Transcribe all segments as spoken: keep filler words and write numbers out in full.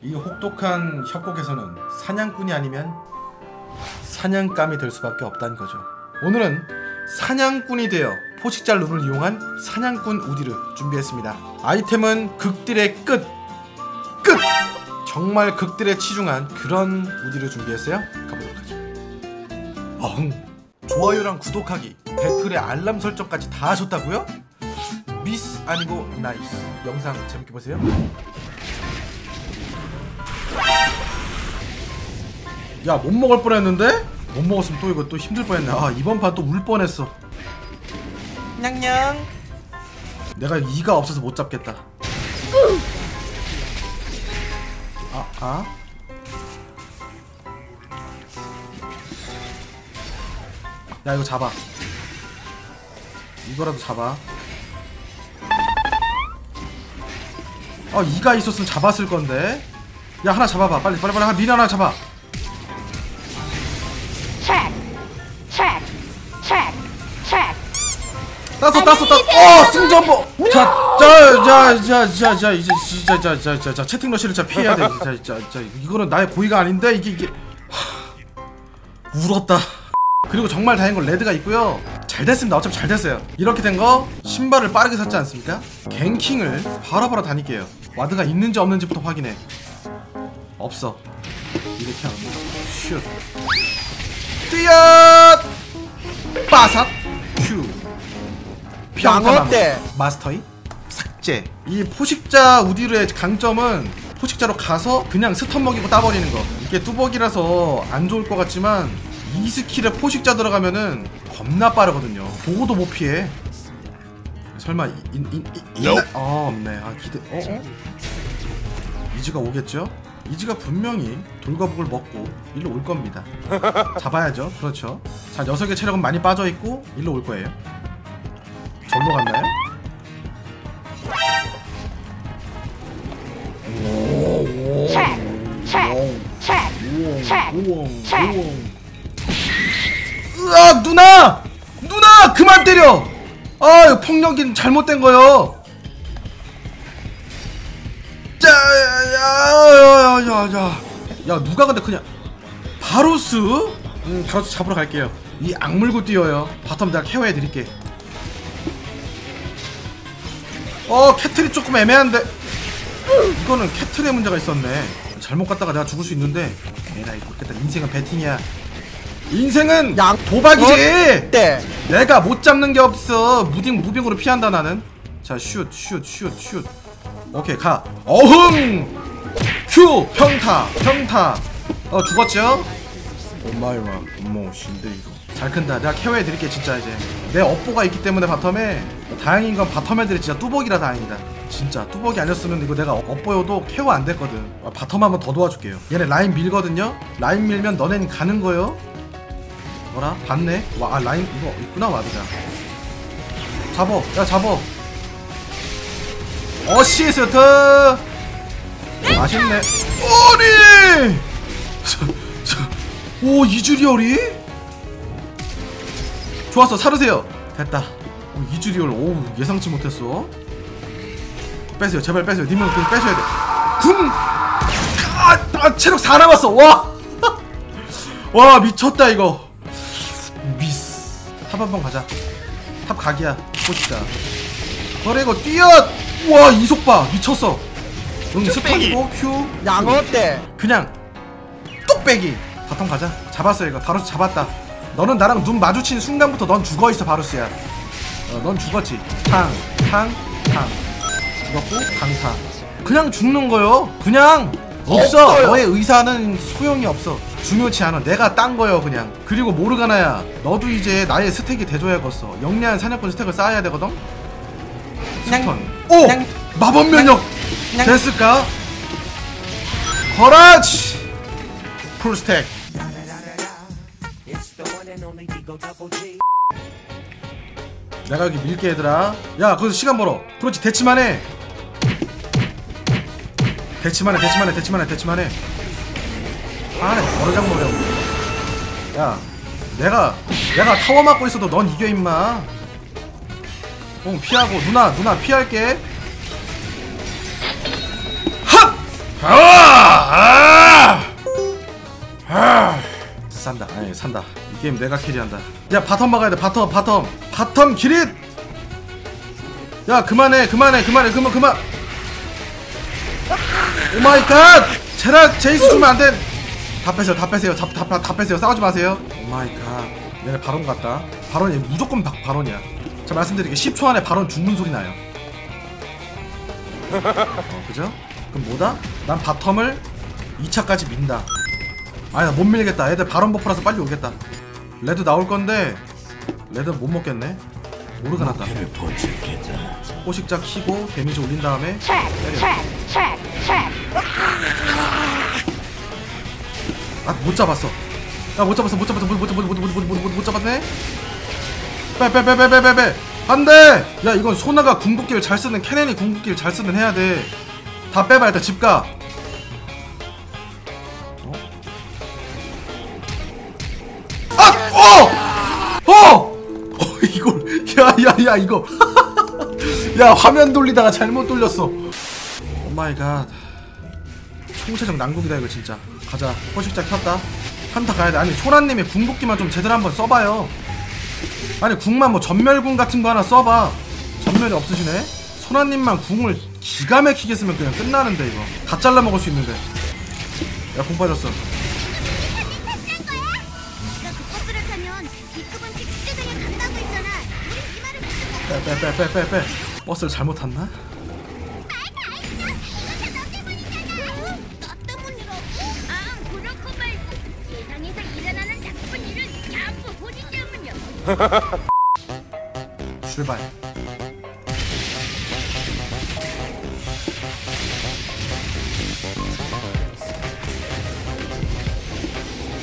이 혹독한 협곡에서는 사냥꾼이 아니면 사냥감이 될 수밖에 없다는 거죠. 오늘은 사냥꾼이 되어 포식자 룬을 이용한 사냥꾼 우디르 준비했습니다. 아이템은 극딜의 끝! 끝! 정말 극딜에 치중한 그런 우디르 준비했어요. 가보도록 하죠. 어흥. 좋아요랑 구독하기, 댓글에 알람 설정까지 다 하셨다고요? 미스 아니고 나이스. 영상 재밌게 보세요. 야, 못 먹을 뻔했는데? 못 먹었으면 또 이거 또 힘들 뻔했네. 아, 이번 판 또 울 뻔했어. 냥냥. 내가 이가 없어서 못 잡겠다. 아, 아? 야, 이거 잡아. 이거라도 잡아. 아, 이가 있었으면 잡았을 건데. 야, 하나 잡아봐. 빨리 빨리 빨리 하나 미나 하나 잡아. 땄어 땄어 땄어. 어, 승전보. 자자자자자자 이제 자자자자 채팅 러시를 자 피해야 돼. 자자자 이거는 나의 고의가 아닌데 이게 이게 하... 울었다. 그리고 정말 다행인 건 레드가 있고요. 잘 됐습니다. 어차피 잘 됐어요. 이렇게 된 거 신발을 빠르게 샀지 않습니까? 갱킹을 바로바로 다닐게요. 와드가 있는지 없는지부터 확인해. 없어. 이렇게 하면 슛. 뛰어. 빠삭. 퓨. 평가나무 마스터이 삭제. 이 포식자 우디르의 강점은 포식자로 가서 그냥 스턴 먹이고 따버리는 거. 이게 뚜벅이라서 안 좋을 것 같지만 이 스킬에 포식자 들어가면은 겁나 빠르거든요. 보고도 못 피해. 설마 인, 인, 인, 인, 아 없네. 아 기대. 어? 이즈가 오겠죠? 이즈가 분명히 돌과복을 먹고 일로 올 겁니다. 잡아야죠. 그렇죠. 자, 녀석의 체력은 많이 빠져 있고 일로 올 거예요. 절로 갔나요? 으아, 누나! 누나! 그만 때려! 아, 이거 폭력이 잘못된 거요. 짜, 야, 야, 야, 야. 야, 누가 근데 그냥. 바로스? 음, 바로스 잡으러 갈게요. 이 악물고 뛰어요. 바텀 내가 케어해 드릴게. 어, 캐틀이 조금 애매한데. 이거는 캐틀의 문제가 있었네. 잘못 갔다가 내가 죽을 수 있는데. 에라이 그렇겠다. 인생은 배팅이야. 인생은 양 도박이지. 네. 내가 못 잡는 게 없어. 무빙 무빙으로 피한다 나는. 자, 슛 슛 슛 슛. 오케이 가. 어흥. 휴 평타 평타. 어 죽었죠? 엄마이와 엄마 신데 이거. 잘 큰다. 내가 케어해 드릴게 진짜 이제. 내 업보가 있기 때문에 바텀에 다행인 건 바텀 애들이 진짜 뚜벅이라 다행이다. 진짜 뚜벅이 아니었으면 이거 내가 업보여도 케어 안 됐거든. 바텀 한번 더 도와줄게요. 얘네 라인 밀거든요. 라인 밀면 너넨 가는 거요. 뭐라? 봤네. 와, 아, 라인 이거 있구나. 와드자. 잡어. 야 잡어. 어시스트. 맛있네. 오리. 오 이주리얼이? 좋았어. 사르세요. 됐다. 오, 이즈리얼. 오우 예상치 못했어. 빼세요. 제발 빼세요. 님은 그냥 빼셔야 돼. 군! 아, 아 체력 사 남았어. 와! 와 미쳤다 이거. 미스. 탑 한번 가자. 탑 각이야. 보시자. 그리고 뛰어! 와 이속 봐. 미쳤어. 응 스턴이고 큐. 양어 때. 그냥 뚝배기. 바텀 가자. 잡았어 이거. 바로 잡았다. 너는 나랑 눈 마주친 순간부터 넌 죽어있어 바루스야. 어, 넌 죽었지. 탕, 탕, 탕. 죽었고 강타. 그냥 죽는거요. 그냥 없어. 없어요. 너의 의사는 소용이 없어. 중요치 않아. 내가 딴거요 그냥. 그리고 모르가나야, 너도 이제 나의 스택이 돼줘야겠어. 영리한 사냥꾼 스택을 쌓아야 되거든. 스턴. 오! 마법 면역! 됐을까? 거라지! 풀 스택. 내가 여기 밀게 얘들아. 야 거기서 시간 벌어. 그렇지. 대치만 해. 대치만 해 대치만 해 대치만 해 대치만 해. 아네 버르장 노려. 야 내가 내가 타워 맞고 있어도 넌 이겨 임마. 뽕 피하고. 누나 누나 피할게. 핫! 아! 아니 산다. 이 게임 내가 캐리한다. 야 바텀 막아야 돼. 바텀 바텀 바텀 기릿. 야 그만해 그만해 그만해 그만 그만. 오 마이 갓. 제라 제이스 주면 안 돼. 다 빼세요 다 빼세요 다, 다, 다 빼세요. 싸우지 마세요. 오 마이 갓. 얘네 바론 같다. 바론이 무조건 바, 바론이야. 자 말씀드릴게요. 십 초 안에 바론 죽는 소리 나요. 어 그죠? 그럼 뭐다? 난 바텀을 이 차까지 민다. 아니 나 못 밀겠다. 애들 바론 버프라서 빨리 오겠다. 레드 나올건데 레드 못 먹겠네. 오르가 났다. 호식자 키고 데미지 올린 다음에 때려. 아 못잡았어. 야 못잡았어 못잡았어 못잡았네. 빼빼빼빼빼빼빼 안돼. 야 이건 소나가 궁극기를 잘쓰는 케넨이 궁극기를 잘쓰는 해야돼. 다 빼봐 일단 집가. 야야야 이거 야 화면 돌리다가 잘못 돌렸어. 오마이갓 총체적 난국이다 이거 진짜. 가자 포식자 켰다. 한타 가야돼. 아니 소라님이 궁극기만 좀 제대로 한번 써봐요. 아니 궁만 뭐 전멸궁 같은거 하나 써봐. 전멸이 없으시네. 소라님만 궁을 기가 막히게 쓰면 그냥 끝나는데 이거 다 잘라먹을 수 있는데. 야 궁 빠졌어. 빼빼빼빼빼빼. 버스를 잘못 탔나? 출발.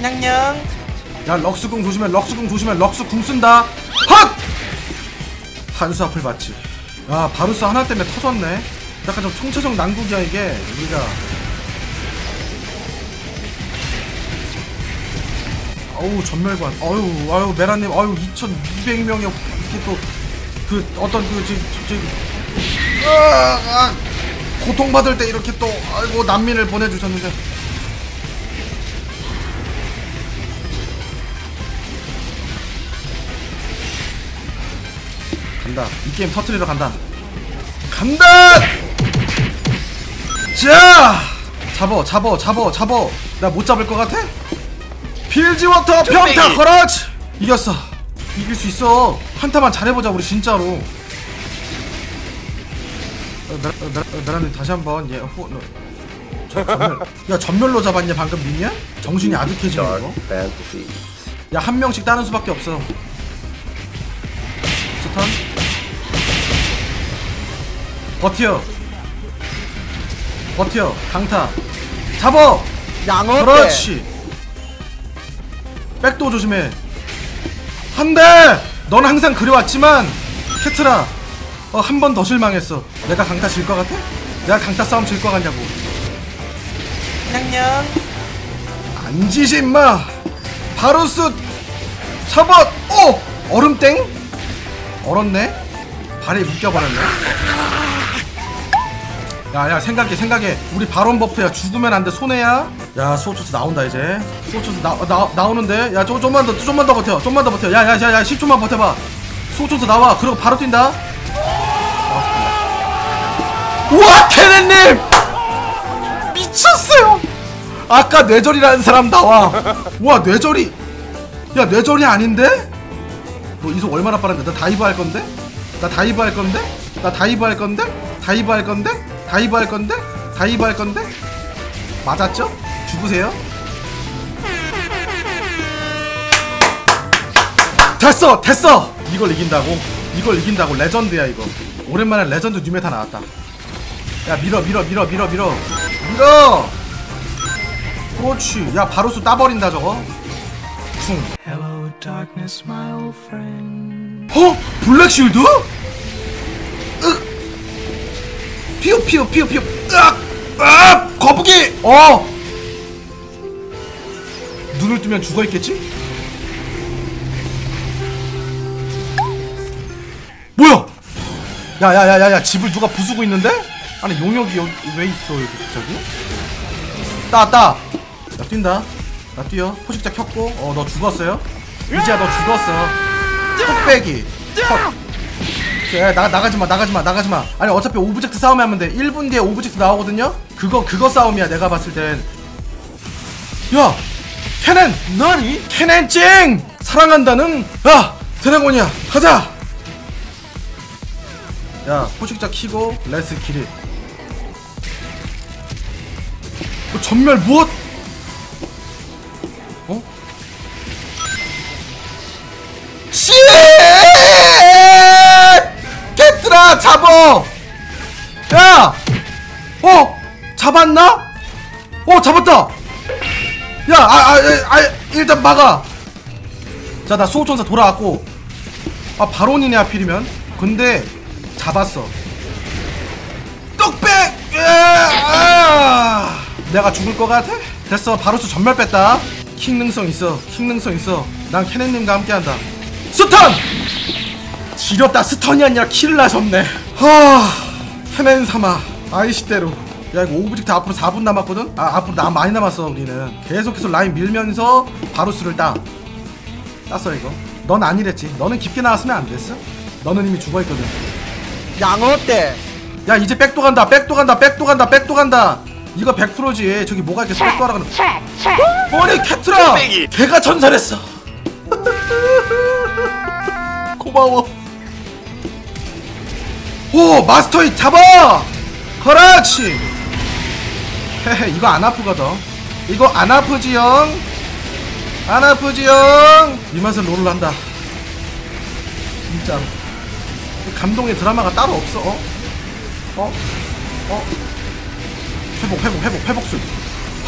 냥냥. 야 럭스궁 조심해. 럭스궁 조심해. 럭스궁 쓴다. 헛! 한수 앞을 봤지. 아 바루스 하나 때문에 터졌네. 약간 좀 총체적 난국이야 이게. 우리가 어우 전멸관. 어유 아유 메라님 어유 이천이백 명이 이렇게 또 그 어떤 그 지금 지금 아, 아, 고통받을 때 이렇게 또 아이고 난민을 보내주셨는데. 간다. 이 게임 터트리러 간다. 간다! 자! 잡어, 잡어, 잡어, 잡어. 나 못 잡을 것 같아? 필지워터 평타 허락치! 이겼어. 이길 수 있어. 한타만 잘해보자, 우리 진짜로. 나라님 다시 한번 예, 호, 너. 저, 전멸. 야, 전멸로 잡았냐, 방금 미니야? 정신이 아득해지는 거. 야, 한 명씩 따는 수밖에 없어. 스턴? 버텨 버텨 강타 잡어 양어. 그렇지. 백도 조심해. 한대 넌 항상 그려왔지만 캐트라 어, 한 번 더 실망했어. 내가 강타 질 것 같아? 내가 강타 싸움 질 것 같냐고. 양념 안 지지 임마. 바루스 잡어. 오 얼음땡 얼었네. 발에 묶여버렸네. 야야 생각해 생각해. 우리 바론 버프야. 죽으면 안돼 손해야. 야 소호초스 나온다 이제. 소호초스 나, 나, 나오는데 야 조, 좀만 더 좀만 더 버텨 좀만 더 버텨. 야야야야 십 초만 버텨봐. 소호초스 나와. 그리고 바로 뛴다. 아, 우와 케넨님 미쳤어요. 아까 뇌절이라는 사람 나와. 우와 뇌절이. 야 뇌절이 아닌데? 너 이속 얼마나 빠른데? 나 다이브 할건데? 나 다이브 할건데? 나 다이브 할건데? 다이브 할건데? 다이브 할 건데? 다이브 할 건데? 맞았죠? 죽으세요? 됐어! 됐어! 이걸 이긴다고? 이걸 이긴다고? 레전드야 이거. 오랜만에 레전드 뉴메타 나왔다. 야 밀어 밀어 밀어 밀어 밀어 밀어! 그렇지. 야 바로스 따버린다 저거. 퉁. 어? 블랙실드? 피오 피오 피오 피오. 으악! 으악! 거북이! 어! 눈을 뜨면 죽어있겠지? 뭐야! 야야야야야 집을 누가 부수고 있는데? 아니 용역이 여기 왜 있어 여기 갑자기? 따 따! 야 뛴다. 나 뛰어. 포식자 켰고. 어, 너 죽었어요? 의지야, 너 죽었어. 톡배기. 야, 나, 나가지마, 나가지마, 나가지마. 아니, 어차피 오브젝트 싸움에 하면 돼. 일 분 뒤에 오브젝트 나오거든요? 그거, 그거 싸움이야, 내가 봤을 땐. 야! 캐넨! 나니? 캐넨 찡! 사랑한다는? 야! 드래곤이야! 가자! 야, 포식자 키고, 레스 키리. 어, 전멸 무엇? 어? 씨! 깨트라 잡어! 야! 어! 잡았나? 어, 잡았다! 야! 아, 아, 아, 일단 막아! 자, 나 수호천사 돌아왔고. 아, 바론이네, 하필이면. 근데, 잡았어. 떡백! 아! 내가 죽을 것 같아? 됐어, 바로스 전멸 뺐다. 킹 능성 있어, 킹 능성 있어. 난 케넨님과 함께한다. 스턴! 지렸다, 스턴이 아니라 킬을 하셨네. 하... 케넨 삼아, 아이시대로. 야, 이거 오브젝트 앞으로 사 분 남았거든? 아, 앞으로 나 많이 남았어, 우리는. 계속해서 라인 밀면서 바로스를 따. 땄어, 이거. 넌 아니랬지. 너는 깊게 나왔으면 안 됐어? 너는 이미 죽어있거든. 양어 때. 야, 이제 백도 간다, 백도 간다, 백도 간다, 백도 간다. 이거 백 퍼센트지. 저기 뭐가 이렇게 백도하라고. 아니, 캐트라! 걔가 전설했어. 고마워. 오, 마스터잇 잡아! 그렇지! 헤헤, 이거 안 아프거든. 이거 안 아프지영? 안 아프지영? 이 맛에 롤을 한다. 진짜로. 감동의 드라마가 따로 없어. 어? 어? 어? 회복, 회복, 회복, 회복술.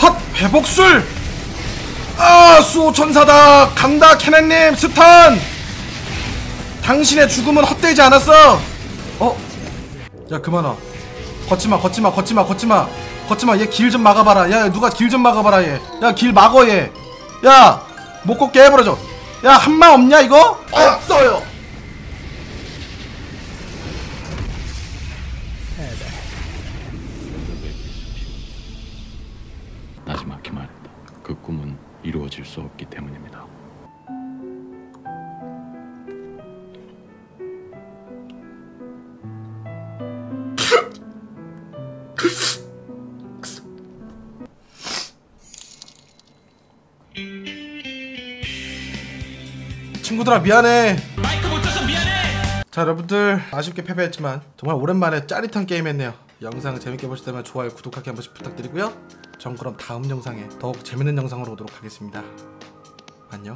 헛! 회복술! 아, 수호천사다! 강다, 케넨님! 스턴! 당신의 죽음은 헛되지 않았어! 어? 야, 그만 와. 걷지마, 걷지마, 걷지마, 걷지마. 걷지마, 얘 길 좀 막아봐라. 야, 누가 길 좀 막아봐라, 얘. 야, 길 막어, 얘. 야! 못 걷게 해버려줘. 야, 한마 없냐, 이거? 없어요! 마지막에 말했다. 그 꿈은 이루어질 수 없기 때문입니다. 친구들아, 미안해. 마이크 못 쳐서 미안해. 자, 여러분들, 아쉽게 패배했지만 정말 오랜만에 짜릿한 게임 했네요. 영상 재밌게 보셨다면 좋아요, 구독하기 한 번씩 부탁드리고요. 전 그럼 다음 영상에 더욱 재밌는 영상으로 오도록 하겠습니다. 안녕.